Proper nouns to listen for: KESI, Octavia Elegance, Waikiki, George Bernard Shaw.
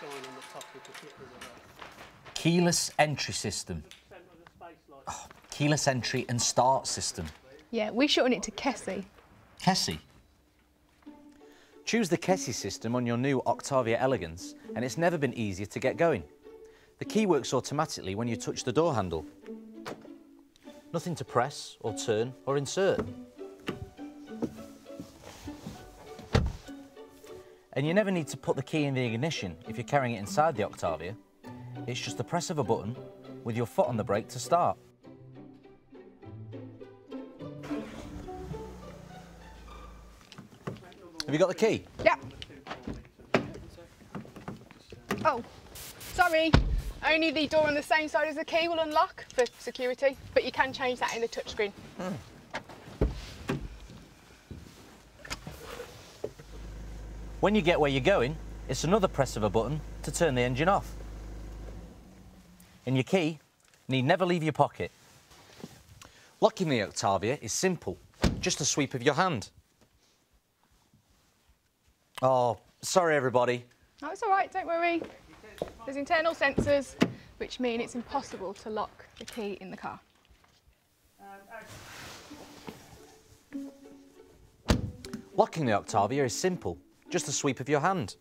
shine on the top with the clip of the base. Keyless entry system. Oh, keyless entry and start system. Yeah, we shorten it to KESI. KESI? Choose the KESI system on your new Octavia Elegance, and it's never been easier to get going. The key works automatically when you touch the door handle. Nothing to press or turn or insert. And you never need to put the key in the ignition if you're carrying it inside the Octavia. It's just the press of a button with your foot on the brake to start. Have you got the key? Yeah. Oh, sorry. Only the door on the same side as the key will unlock for security, but you can change that in the touchscreen. Mm. When you get where you're going, it's another press of a button to turn the engine off. And your key need never leave your pocket. Locking the Octavia is simple, just a sweep of your hand. Oh, sorry everybody. Oh, it's all right, don't worry. There's internal sensors, which mean it's impossible to lock the key in the car. Locking the Octavia is simple, just a sweep of your hand.